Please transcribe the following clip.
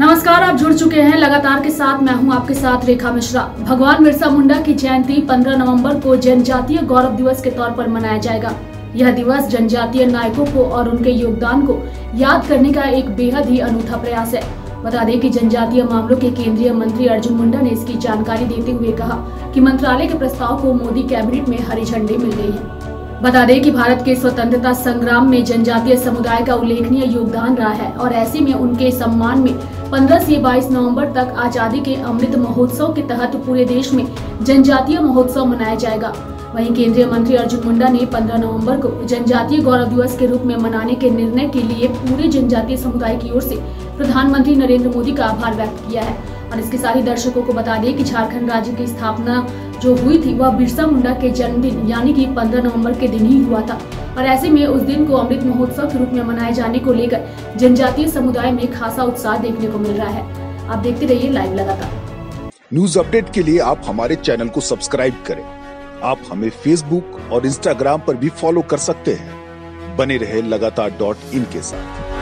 नमस्कार, आप जुड़ चुके हैं लगातार के साथ। मैं हूं आपके साथ रेखा मिश्रा। भगवान बिरसा मुंडा की जयंती 15 नवंबर को जनजातीय गौरव दिवस के तौर पर मनाया जाएगा। यह दिवस जनजातीय नायकों को और उनके योगदान को याद करने का एक बेहद ही अनूठा प्रयास है। बता दें कि जनजातीय मामलों के केंद्रीय मंत्री अर्जुन मुंडा ने इसकी जानकारी देते हुए कहा कि मंत्रालय के प्रस्ताव को मोदी कैबिनेट में हरी झंडी मिल गई है। बता दें कि भारत के स्वतंत्रता संग्राम में जनजातीय समुदाय का उल्लेखनीय योगदान रहा है और ऐसे में उनके सम्मान में 15 से 22 नवंबर तक आजादी के अमृत महोत्सव के तहत पूरे देश में जनजातीय महोत्सव मनाया जाएगा। वहीं केंद्रीय मंत्री अर्जुन मुंडा ने 15 नवंबर को जनजातीय गौरव दिवस के रूप में मनाने के निर्णय के लिए पूरे जनजातीय समुदाय की ओर से प्रधानमंत्री नरेंद्र मोदी का आभार व्यक्त किया है। और इसके साथ ही दर्शकों को बता दें कि झारखंड राज्य की स्थापना जो हुई थी वह बिरसा मुंडा के जन्मदिन यानी कि 15 नवंबर के दिन ही हुआ था और ऐसे में उस दिन को अमृत महोत्सव के रूप में मनाए जाने को लेकर जनजातीय समुदाय में खासा उत्साह देखने को मिल रहा है। आप देखते रहिए लाइव लगातार। न्यूज अपडेट के लिए आप हमारे चैनल को सब्सक्राइब करें। आप हमें फेसबुक और इंस्टाग्राम पर भी फॉलो कर सकते हैं। बने रहे लगातार.in के साथ।